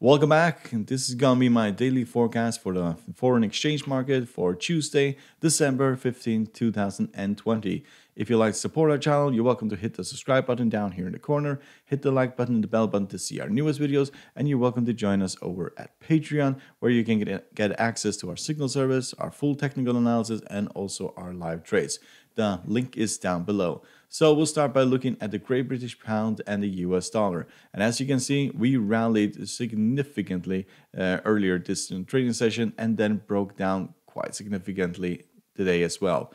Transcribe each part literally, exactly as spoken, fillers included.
Welcome back. This is going to be my daily forecast for the foreign exchange market for Tuesday, December fifteenth, two thousand twenty. If you like to support our channel, you're welcome to hit the subscribe button down here in the corner, hit the like button and the bell button to see our newest videos, and you're welcome to join us over at Patreon, where you can get, get access to our signal service, our full technical analysis, and also our live trades. The link is down below. So we'll start by looking at the Great British Pound and the U S dollar. And as you can see, we rallied significantly uh, earlier this trading session and then broke down quite significantly today as well.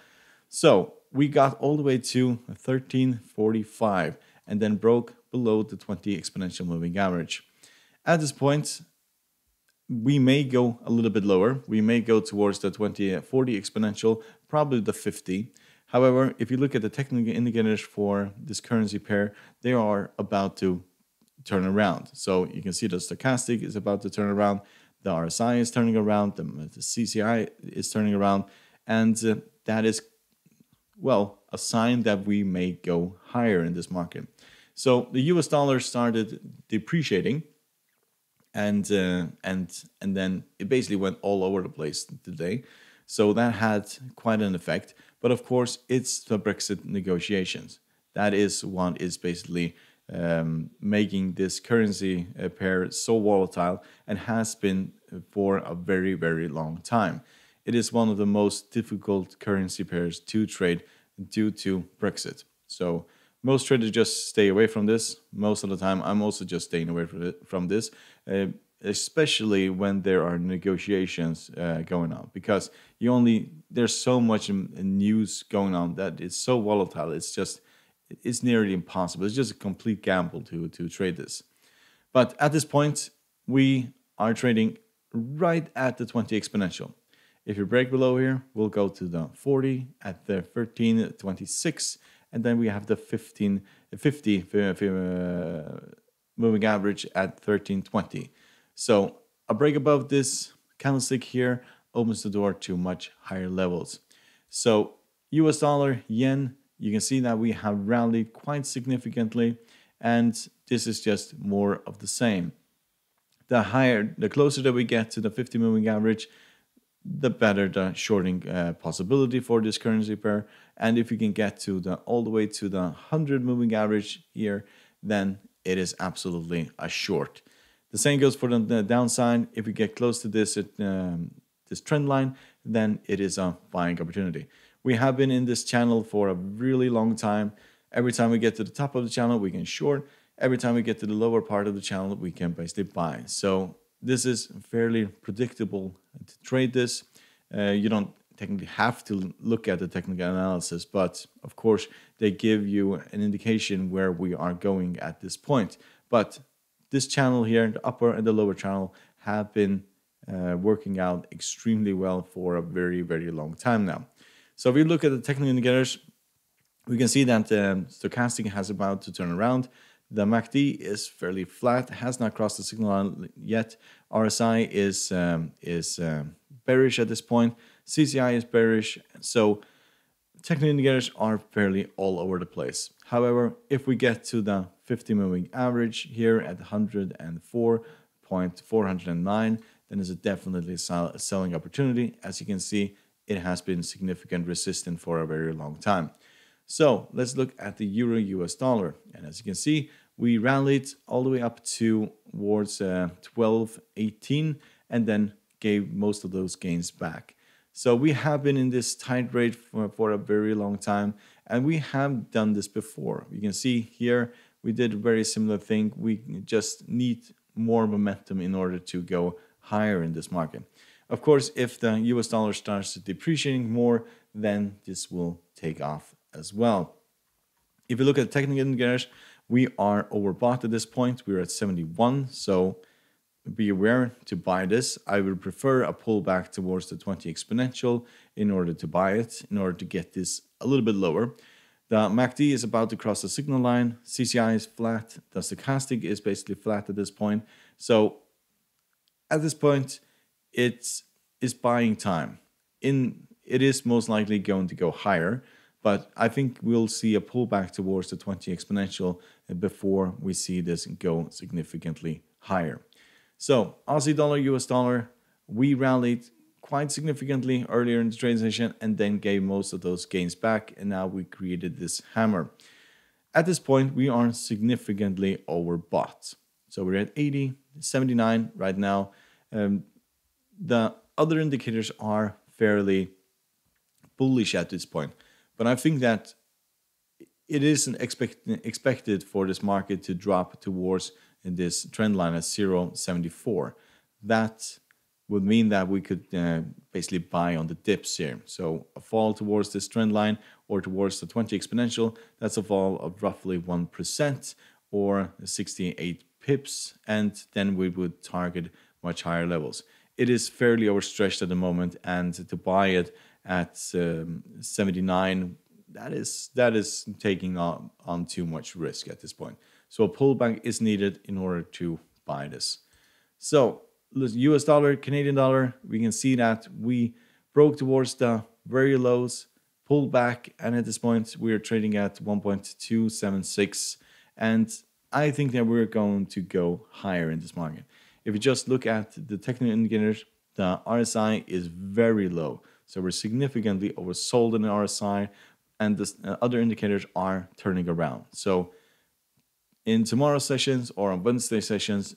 So we got all the way to thirteen forty-five and then broke below the twenty exponential moving average. At this point, we may go a little bit lower. We may go towards the twenty forty exponential, probably the fifty. However, if you look at the technical indicators for this currency pair, they are about to turn around. So you can see the stochastic is about to turn around, the R S I is turning around, the C C I is turning around, and uh, that is, well, a sign that we may go higher in this market. So the U S dollar started depreciating, and uh, and and then it basically went all over the place today. So that had quite an effect. But of course, it's the Brexit negotiations. That is what is basically um, making this currency pair so volatile and has been for a very, very long time. It is one of the most difficult currency pairs to trade due to Brexit. So most traders just stay away from this. Most of the time, I'm also just staying away from this, uh, especially when there are negotiations uh, going on, because you only there's so much news going on that it's so volatile. It's just it's nearly impossible. It's just a complete gamble to to trade this. But at this point, we are trading right at the twenty exponential. If you break below here, we'll go to the forty at the thirteen twenty-six, and then we have the fifteen fifty uh, moving average at thirteen twenty. So a break above this candlestick here opens the door to much higher levels. So U S dollar, yen, you can see that we have rallied quite significantly, and this is just more of the same. The higher, the closer that we get to the fifty moving average, the better the shorting uh, possibility for this currency pair. And if you can get to the all the way to the one hundred moving average here, then it is absolutely a short. The same goes for the downside. If we get close to this um, this trend line, then it is a buying opportunity. We have been in this channel for a really long time. Every time we get to the top of the channel, we can short. Every time we get to the lower part of the channel, we can basically buy. So this is fairly predictable to trade this. Uh, you don't technically have to look at the technical analysis, but of course, they give you an indication where we are going at this point. But this channel here, the upper and the lower channel, have been uh, working out extremely well for a very, very long time now. So if we look at the technical indicators, we can see that um, stochastic has about to turn around. The M A C D is fairly flat, has not crossed the signal line yet. R S I is, um, is um, bearish at this point. C C I is bearish. So technical indicators are fairly all over the place. However, if we get to the fifty moving average here at one oh four point four oh nine, then it's a definitely sell selling opportunity. As you can see, it has been significant resistance for a very long time. So let's look at the euro U S dollar. And as you can see, we rallied all the way up to towards uh, twelve eighteen and then gave most of those gains back. So we have been in this tight range for, for a very long time, and we have done this before. You can see here, we did a very similar thing. We just need more momentum in order to go higher in this market. Of course, if the U S dollar starts depreciating more, then this will take off as well. If you look at technical indicators, we are overbought at this point. We're at seventy-one, so be aware to buy this. I would prefer a pullback towards the twenty exponential in order to buy it, in order to get this a little bit lower. The M A C D is about to cross the signal line. C C I is flat. The stochastic is basically flat at this point. So at this point, it's, it's buying time. In, it is most likely going to go higher, but I think we'll see a pullback towards the twenty exponential before we see this go significantly higher. So Aussie dollar, U S dollar, we rallied quite significantly earlier in the trade session and then gave most of those gains back, and now we created this hammer. At this point, we are significantly overbought. So we're at eighty, seventy-nine right now. Um, the other indicators are fairly bullish at this point, but I think that it isn't expect expected for this market to drop towards this trend line at zero point seven four. That would mean that we could uh, basically buy on the dips here. So a fall towards this trend line or towards the twenty exponential, that's a fall of roughly one percent or sixty-eight pips, and then we would target much higher levels. It is fairly overstretched at the moment, and to buy it at um, seventy-nine, that is that is taking on, on too much risk at this point. So a pullback is needed in order to buy this. So U S dollar, Canadian dollar, we can see that we broke towards the very lows, pulled back, and at this point we are trading at one point two seven six, and I think that we're going to go higher in this market. If you just look at the technical indicators, the R S I is very low, so we're significantly oversold in the R S I, and the other indicators are turning around. So in tomorrow's sessions or on Wednesday sessions,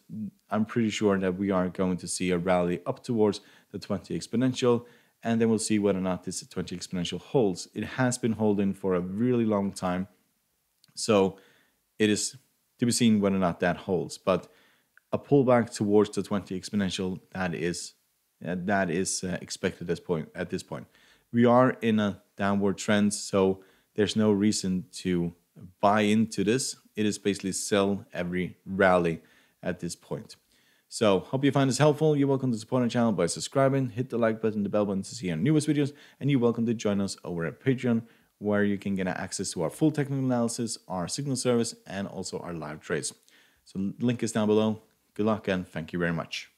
I'm pretty sure that we are going to see a rally up towards the twenty exponential, and then we'll see whether or not this twenty exponential holds. It has been holding for a really long time, so it is to be seen whether or not that holds. But a pullback towards the twenty exponential, that is uh, that is uh, expected at this point. At this point, we are in a downward trend, so there's no reason to buy into this. It is basically sell every rally at this point. So hope you find this helpful. You're welcome to support our channel by subscribing, hit the like button, the bell button to see our newest videos, and you're welcome to join us over at Patreon, where you can get access to our full technical analysis, our signal service, and also our live trades. So link is down below. Good luck and thank you very much.